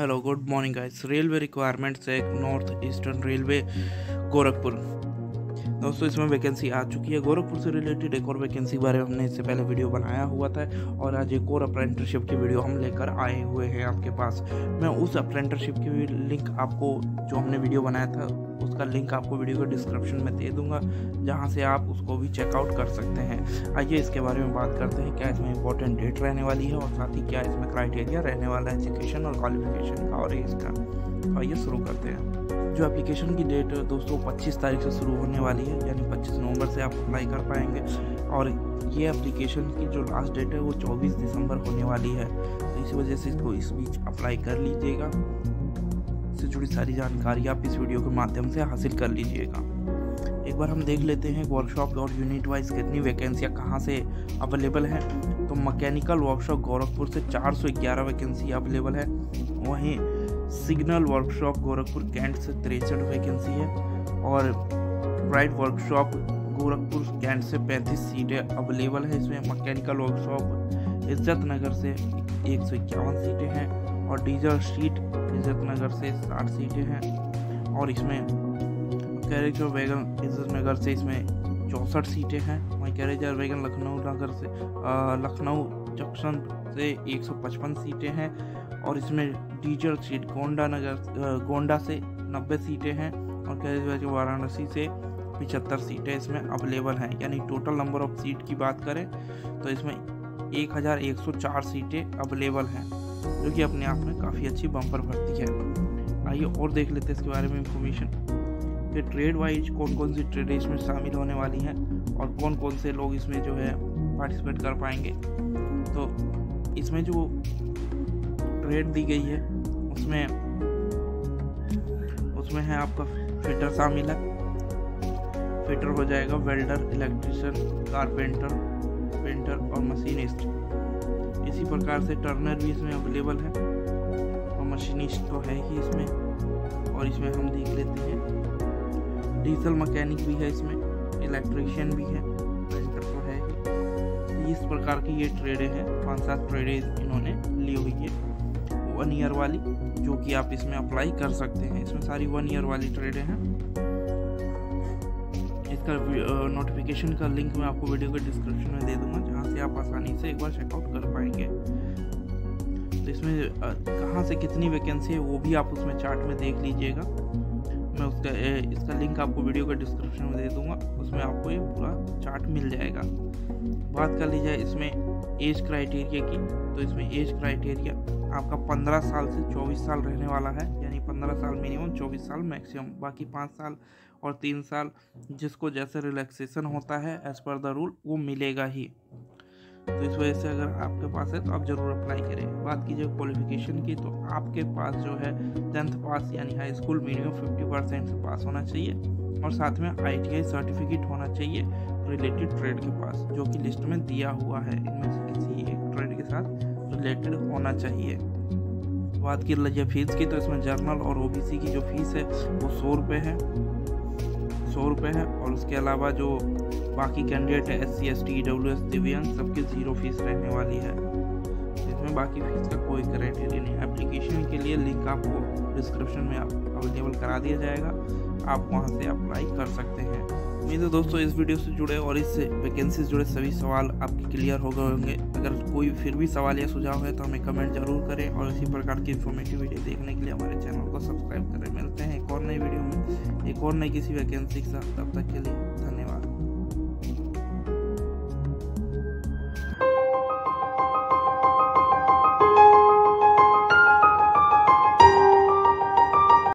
Hello good morning guys. Railway requirements है North Eastern Railway Gorakhpur. दोस्तों इसमें वैकेंसी आ चुकी है। गोरखपुर से रिलेटेड एक और वैकेंसी के बारे में हमने इससे पहले वीडियो बनाया हुआ था और आज एक और अप्रेंटिसशिप की वीडियो हम लेकर आए हुए हैं आपके पास। मैं उस अप्रेंटिसशिप की भी लिंक आपको, जो हमने वीडियो बनाया था उसका लिंक आपको वीडियो के डिस्क्रिप्शन में दे दूंगा, जहां से आप उसको भी चेकआउट कर सकते हैं। आइए इसके बारे में बात करते हैं, क्या इसमें इंपॉर्टेंट डेट रहने वाली है और साथ ही क्या इसमें क्राइटेरिया रहने वाला है एजुकेशन और क्वालिफिकेशन का और एज का। आइए शुरू करते हैं। जो एप्लीकेशन की डेट दोस्तों 25 तारीख से शुरू होने वाली है, यानी 25 नवंबर से आप अप्लाई कर पाएंगे और ये एप्लीकेशन की जो लास्ट डेट है वो 24 दिसंबर होने वाली है। तो इसी वजह से इसको इस बीच अप्लाई कर लीजिएगा। इससे जुड़ी सारी जानकारी आप इस वीडियो के माध्यम से हासिल कर लीजिएगा। एक बार हम देख लेते हैं वर्कशॉप और यूनिट वाइज कितनी वैकेंसियाँ कहाँ से अवेलेबल हैं। तो मैकेनिकल वर्कशॉप गोरखपुर से 411 वैकेंसी अवेलेबल है। वहीं सिग्नल वर्कशॉप गोरखपुर कैंट से 63 वैकेंसी है और ब्राइट वर्कशॉप गोरखपुर कैंट से 35 सीटें अवेलेबल है। इसमें मैकेनिकल वर्कशॉप इज्जत नगर से 151 सीटें हैं और डीजल स्ट्रीट इज्जत नगर से 60 सीटें हैं और इसमें कैरेज और वैगन इज्जत नगर से इसमें 64 सीटें हैं। वहीं कैरेज और वैगन लखनऊ नगर से लखनऊ जंक्शन से 155 सीटें हैं और इसमें डीजल सीट गोंडा से 90 सीटें हैं और कैरेज वाराणसी से 75 सीटें इसमें अवेलेबल हैं। यानी टोटल नंबर ऑफ सीट की बात करें तो इसमें 1104 सीटें अवेलेबल हैं, जो कि अपने आप में काफ़ी अच्छी बम्पर भर्ती है। आइए और देख लेते हैं इसके बारे में इंफॉर्मेशन कि ट्रेड वाइज कौन कौन सी ट्रेडें इसमें शामिल होने वाली हैं और कौन कौन से लोग इसमें जो है पार्टिसिपेट कर पाएंगे। तो इसमें जो ट्रेड दी गई है उसमें है आपका फिटर शामिल है। फिटर हो जाएगा वेल्डर, इलेक्ट्रिशियन, कारपेंटर, पेंटर और मशीनिस्ट। इसी प्रकार से टर्नर भी इसमें अवेलेबल है और मशीनिस्ट तो है ही इसमें। और इसमें हम देख लेते हैं डीजल मैकेनिक भी है इसमें, इलेक्ट्रिशियन भी है, पेंटर तो है ही। इस प्रकार की ये ट्रेडें हैं, 5-7 ट्रेडें इन्होंने ली हुई है 1 ईयर वाली, जो कि आप इसमें अप्लाई कर सकते हैं। इसमें सारी 1 ईयर वाली ट्रेडें हैं। इसका नोटिफिकेशन का लिंक मैं आपको वीडियो के डिस्क्रिप्शन में दे दूंगा, जहां से आप आसानी से एक बार चेकआउट कर पाएंगे। तो इसमें कहां से कितनी वैकेंसी है वो भी आप उसमें चार्ट में देख लीजिएगा। मैं इसका लिंक आपको वीडियो के डिस्क्रिप्शन में दे दूंगा, उसमें आपको ये पूरा चार्ट मिल जाएगा। बात कर ली जाए इसमें एज क्राइटेरिया की, तो इसमें एज क्राइटेरिया आपका 15 साल से 24 साल रहने वाला है। यानी 15 साल मिनिमम, 24 साल मैक्सिमम, बाकी 5 साल और 3 साल जिसको जैसे रिलैक्सेशन होता है एज पर द रूल वो मिलेगा ही। तो इस वजह से अगर आपके पास है तो आप ज़रूर अप्लाई करें। बात कीजिए क्वालिफिकेशन की, तो आपके पास जो है 10th पास यानी हाई स्कूल मिनिमम 50% से पास होना चाहिए और साथ में ITI सर्टिफिकेट होना चाहिए रिलेटेड ट्रेड के पास, जो कि लिस्ट में दिया हुआ है। इनमें से किसी एक ट्रेड के साथ रिलेटेड होना चाहिए। बात की लीजिए फीस की, तो इसमें जर्नल और OBC की जो फीस है वो 100 रुपये है, 100 रुपये है। और उसके अलावा जो बाकी कैंडिडेट है SC ST EWS दिव्यांग सबके 0 फीस रहने वाली है। इसमें बाकी फीस का कोई क्राइटेरिया नहीं। एप्लीकेशन के लिए लिंक आपको डिस्क्रिप्शन में अवेलेबल करा दिया जाएगा, आप वहाँ से अप्लाई कर सकते हैं। उम्मीद है दोस्तों इस वीडियो से जुड़े और इस वैकेंसी से जुड़े सभी सवाल आपके क्लियर हो गए होंगे। अगर कोई फिर भी सवाल या सुझाव है तो हमें कमेंट जरूर करें और इसी प्रकार की इन्फॉर्मेटिव वीडियो देखने के लिए हमारे चैनल को सब्सक्राइब करें। मिलते हैं एक और नई वीडियो में एक और नई किसी वैकेंसी के साथ। तब तक के लिए धन्यवाद।